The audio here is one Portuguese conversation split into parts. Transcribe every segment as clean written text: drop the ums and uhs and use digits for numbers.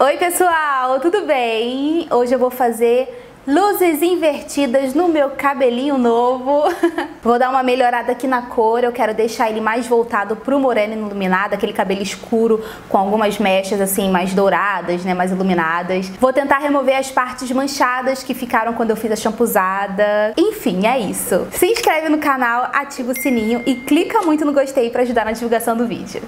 Oi pessoal, tudo bem? Hoje eu vou fazer luzes invertidas no meu cabelinho novo. Vou dar uma melhorada aqui na cor, eu quero deixar ele mais voltado pro moreno iluminado, aquele cabelo escuro com algumas mechas assim mais douradas, né, mais iluminadas. Vou tentar remover as partes manchadas que ficaram quando eu fiz a champuzada. Enfim, é isso. Se inscreve no canal, ativa o sininho e clica muito no gostei pra ajudar na divulgação do vídeo.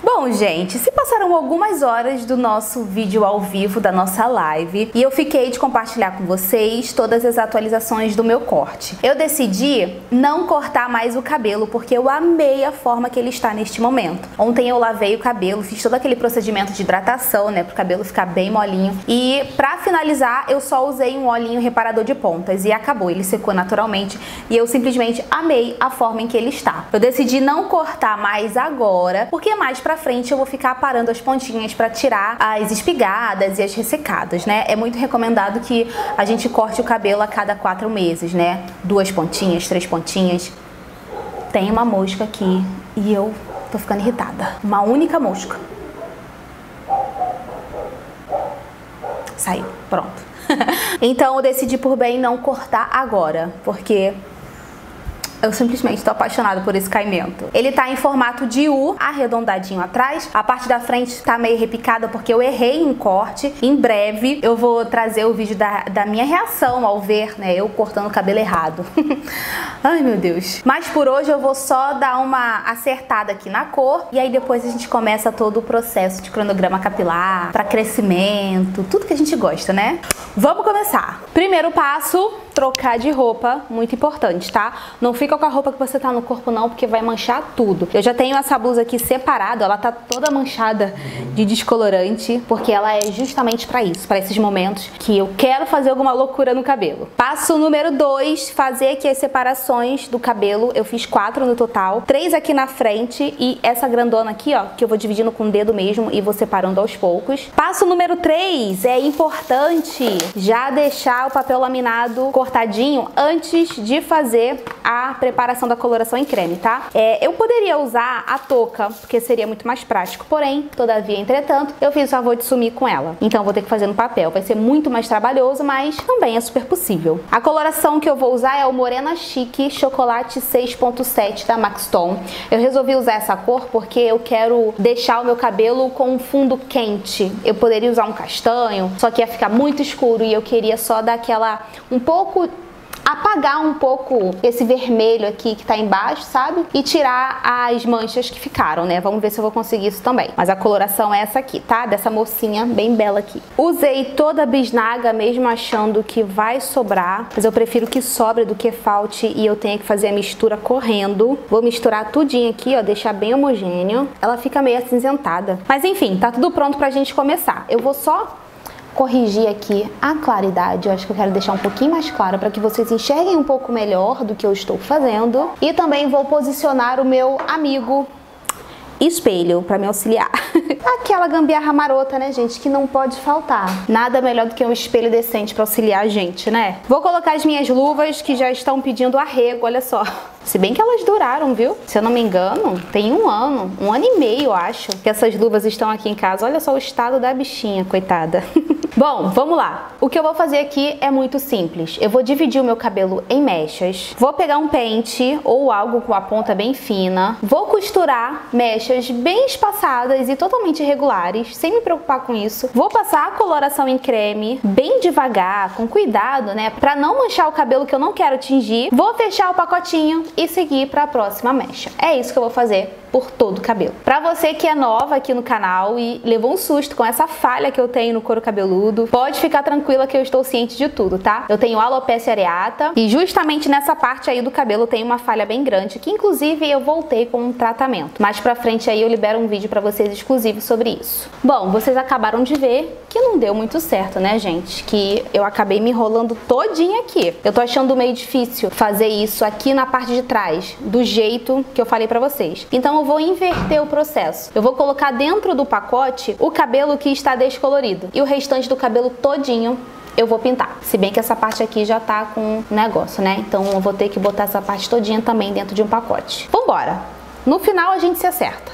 Bom, gente, se passaram algumas horas do nosso vídeo ao vivo, da nossa live, e eu fiquei de compartilhar com vocês todas as atualizações do meu corte. Eu decidi não cortar mais o cabelo, porque eu amei a forma que ele está neste momento. Ontem eu lavei o cabelo, fiz todo aquele procedimento de hidratação, né, pro cabelo ficar bem molinho. E pra finalizar, eu só usei um olhinho reparador de pontas e acabou, ele secou naturalmente. E eu simplesmente amei a forma em que ele está. Eu decidi não cortar mais agora, porque mais pra frente eu vou ficar aparando as pontinhas para tirar as espigadas e as ressecadas, né? É muito recomendado que a gente corte o cabelo a cada 4 meses, né? 2 pontinhas, 3 pontinhas. Tem uma mosca aqui e eu tô ficando irritada. Uma única mosca. Saiu, pronto. Então eu decidi por bem não cortar agora, porque eu simplesmente tô apaixonada por esse caimento. Ele tá em formato de U, arredondadinho atrás. A parte da frente tá meio repicada porque eu errei um corte. Em breve eu vou trazer o vídeo da minha reação ao ver, né, eu cortando o cabelo errado. Ai, meu Deus. Mas por hoje eu vou só dar uma acertada aqui na cor. E aí depois a gente começa todo o processo de cronograma capilar, pra crescimento, tudo que a gente gosta, né? Vamos começar. Primeiro passo, trocar de roupa. Muito importante, tá? Não fica com a roupa que você tá no corpo não, porque vai manchar tudo. Eu já tenho essa blusa aqui separada, ela tá toda manchada de descolorante, porque ela é justamente pra isso, pra esses momentos que eu quero fazer alguma loucura no cabelo. Passo número 2, fazer aqui as separações do cabelo. Eu fiz 4 no total, 3 aqui na frente e essa grandona aqui, ó, que eu vou dividindo com o dedo mesmo e vou separando aos poucos. Passo número 3, é importante já deixar o papel laminado cortadinho antes de fazer a preparação da coloração em creme, tá? Eu poderia usar a touca, porque seria muito mais prático, porém, todavia, entretanto, eu fiz o favor de sumir com ela. Então, vou ter que fazer no papel. Vai ser muito mais trabalhoso, mas também é super possível. A coloração que eu vou usar é o Morena Chic Chocolate 6.7 da Maxton. Eu resolvi usar essa cor porque eu quero deixar o meu cabelo com um fundo quente. Eu poderia usar um castanho, só que ia ficar muito escuro e eu queria só dar aquela, apagar um pouco esse vermelho aqui que tá embaixo, sabe? E tirar as manchas que ficaram, né? Vamos ver se eu vou conseguir isso também. Mas a coloração é essa aqui, tá? Dessa mocinha bem bela aqui. Usei toda a bisnaga, mesmo achando que vai sobrar. Mas eu prefiro que sobre do que falte e eu tenha que fazer a mistura correndo. Vou misturar tudinho aqui, ó, deixar bem homogêneo. Ela fica meio acinzentada. Mas enfim, tá tudo pronto pra gente começar. Eu vou só corrigir aqui a claridade. Eu acho que eu quero deixar um pouquinho mais claro para que vocês enxerguem um pouco melhor do que eu estou fazendo. E também vou posicionar o meu amigo espelho para me auxiliar. Aquela gambiarra marota, né, gente, que não pode faltar. Nada melhor do que um espelho decente para auxiliar a gente, né? Vou colocar as minhas luvas que já estão pedindo arrego, olha só. Se bem que elas duraram, viu? Se eu não me engano, tem um ano e meio, eu acho, que essas luvas estão aqui em casa. Olha só o estado da bichinha, coitada. Bom, vamos lá. O que eu vou fazer aqui é muito simples. Eu vou dividir o meu cabelo em mechas. Vou pegar um pente ou algo com a ponta bem fina. Vou costurar mechas bem espaçadas e totalmente regulares, sem me preocupar com isso. Vou passar a coloração em creme bem devagar, com cuidado, né? Pra não manchar o cabelo que eu não quero tingir. Vou fechar o pacotinho e seguir pra próxima mecha. É isso que eu vou fazer por todo o cabelo. Pra você que é nova aqui no canal e levou um susto com essa falha que eu tenho no couro cabeludo, pode ficar tranquila que eu estou ciente de tudo, tá? Eu tenho alopecia areata e justamente nessa parte aí do cabelo tem uma falha bem grande, que inclusive eu voltei com um tratamento. Mais pra frente aí eu libero um vídeo pra vocês exclusivo sobre isso. Bom, vocês acabaram de ver que não deu muito certo, né, gente? Que eu acabei me enrolando todinha aqui. Eu tô achando meio difícil fazer isso aqui na parte de trás, do jeito que eu falei pra vocês. Então eu vou inverter o processo. Eu vou colocar dentro do pacote o cabelo que está descolorido e o restante do cabelo todinho eu vou pintar. Se bem que essa parte aqui já tá com negócio, né? Então eu vou ter que botar essa parte todinha também dentro de um pacote. Vambora! No final a gente se acerta.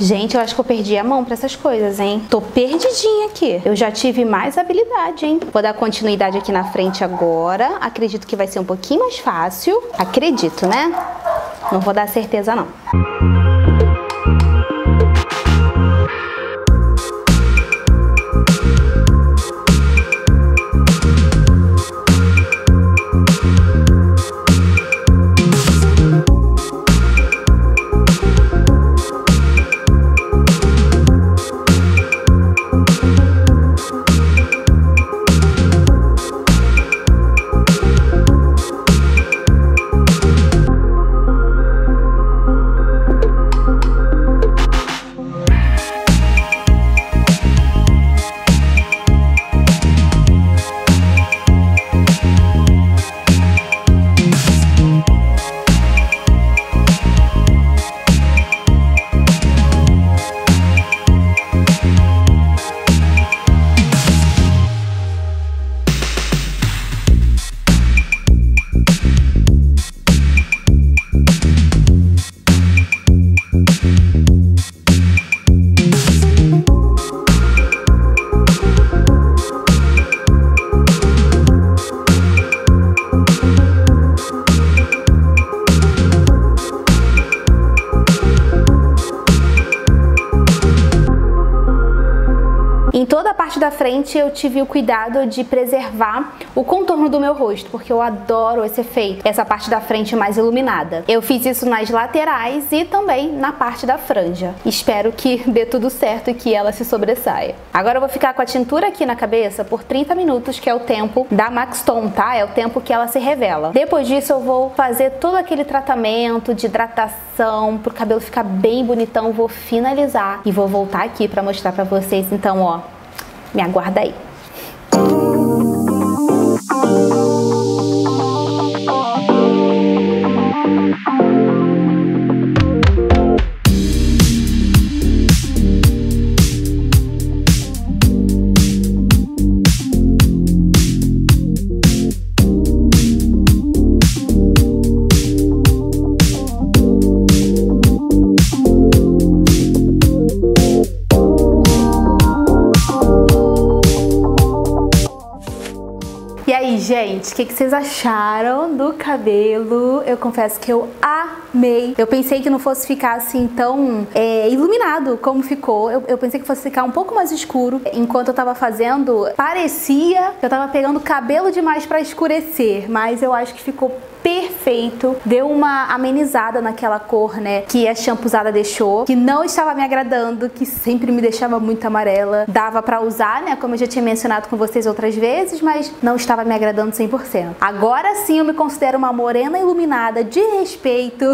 Gente, eu acho que eu perdi a mão pra essas coisas, hein? Tô perdidinha aqui. Eu já tive mais habilidade, hein? Vou dar continuidade aqui na frente agora. Acredito que vai ser um pouquinho mais fácil. Acredito, né? Não vou dar certeza, não. Da frente eu tive o cuidado de preservar o contorno do meu rosto, porque eu adoro esse efeito, essa parte da frente mais iluminada. Eu fiz isso nas laterais e também na parte da franja. Espero que dê tudo certo e que ela se sobressaia. Agora eu vou ficar com a tintura aqui na cabeça por 30 minutos, que é o tempo da Maxton, tá? É o tempo que ela se revela. Depois disso eu vou fazer todo aquele tratamento de hidratação pro cabelo ficar bem bonitão. Vou finalizar e vou voltar aqui pra mostrar pra vocês. Então, ó, me aguarda aí. Gente, o que vocês acharam do cabelo? Eu confesso que eu amei. Eu pensei que não fosse ficar assim tão iluminado como ficou. Eu pensei que fosse ficar um pouco mais escuro. Enquanto eu tava fazendo, parecia que eu tava pegando cabelo demais pra escurecer. Mas eu acho que ficou perfeito. perfeito, deu uma amenizada naquela cor, né, que a shampoozada deixou, que não estava me agradando, que sempre me deixava muito amarela. Dava pra usar, né, como eu já tinha mencionado com vocês outras vezes, mas não estava me agradando 100%. Agora sim eu me considero uma morena iluminada de respeito.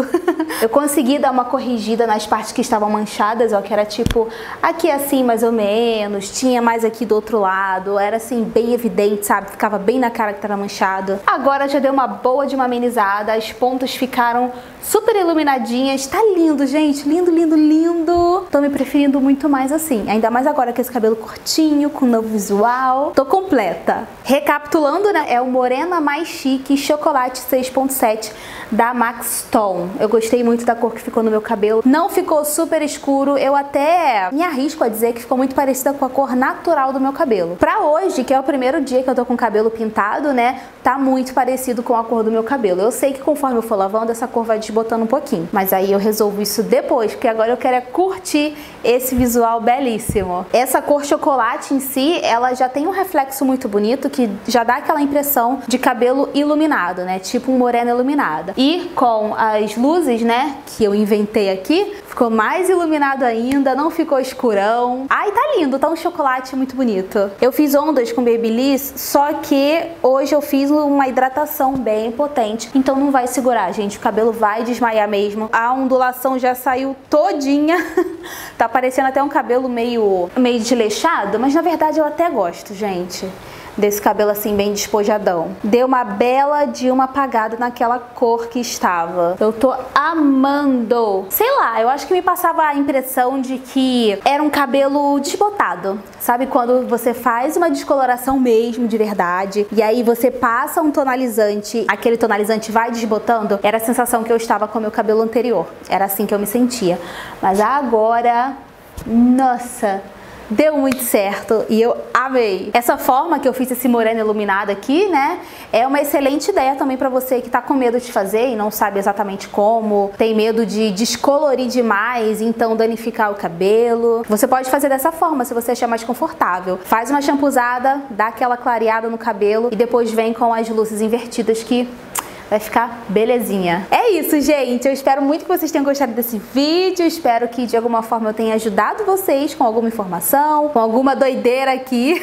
Eu consegui dar uma corrigida nas partes que estavam manchadas, ó, que era tipo aqui assim mais ou menos, tinha mais aqui do outro lado, era assim bem evidente, sabe? Ficava bem na cara que tava manchado. Agora já deu uma boa de uma amenizada, as pontas ficaram super iluminadinhas. Tá lindo, gente, lindo, lindo, lindo. Tô me preferindo muito mais assim, ainda mais agora com esse cabelo curtinho, com um novo visual. Tô completa. Recapitulando, né? É o Morena Mais Chique Chocolate 6.7 da Maxton. Eu gostei muito da cor que ficou no meu cabelo. Não ficou super escuro, eu até me arrisco a dizer que ficou muito parecida com a cor natural do meu cabelo. Pra hoje, que é o primeiro dia que eu tô com o cabelo pintado, né, tá muito parecido com a cor do meu cabelo. Eu sei que conforme eu for lavando, essa cor vai desbotando um pouquinho, mas aí eu resolvo isso depois, porque agora eu quero é curtir esse visual belíssimo. Essa cor chocolate em si, ela já tem um reflexo muito bonito, que já dá aquela impressão de cabelo iluminado, né, tipo um moreno iluminada. E com as luzes, né, que eu inventei aqui, ficou mais iluminado ainda, não ficou escurão. Ai, tá lindo, tá um chocolate muito bonito. Eu fiz ondas com Babyliss, só que hoje eu fiz uma hidratação bem potente, então não vai segurar, gente, o cabelo vai desmaiar mesmo. A ondulação já saiu todinha. Tá parecendo até um cabelo meio desleixado, mas na verdade eu até gosto, gente, desse cabelo assim bem despojadão. Deu uma bela de uma apagada naquela cor que estava. Eu tô amando. Sei lá, eu acho que me passava a impressão de que era um cabelo desbotado. Sabe quando você faz uma descoloração mesmo, de verdade, e aí você passa um tonalizante, aquele tonalizante vai desbotando? Era a sensação que eu estava com o meu cabelo anterior. Era assim que eu me sentia. Mas agora, nossa, deu muito certo e eu amei. Essa forma que eu fiz esse moreno iluminado aqui, né, é uma excelente ideia também pra você que tá com medo de fazer e não sabe exatamente como, tem medo de descolorir demais, então danificar o cabelo. Você pode fazer dessa forma se você achar mais confortável. Faz uma shampoozada, dá aquela clareada no cabelo e depois vem com as luzes invertidas que vai ficar belezinha. É isso, gente. Eu espero muito que vocês tenham gostado desse vídeo. Eu espero que, de alguma forma, eu tenha ajudado vocês com alguma informação, com alguma doideira aqui.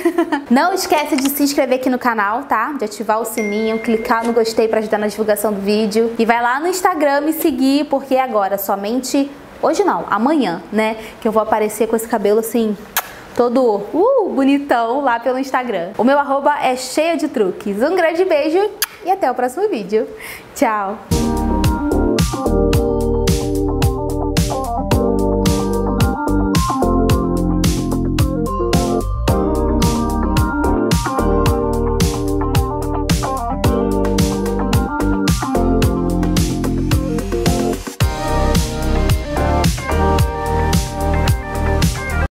Não esquece de se inscrever aqui no canal, tá? De ativar o sininho, clicar no gostei pra ajudar na divulgação do vídeo. E vai lá no Instagram me seguir, porque agora, somente hoje não, amanhã, né, que eu vou aparecer com esse cabelo assim, todo bonitão lá pelo Instagram. O meu arroba é Cheia de Truques. Um grande beijo e até o próximo vídeo. Tchau!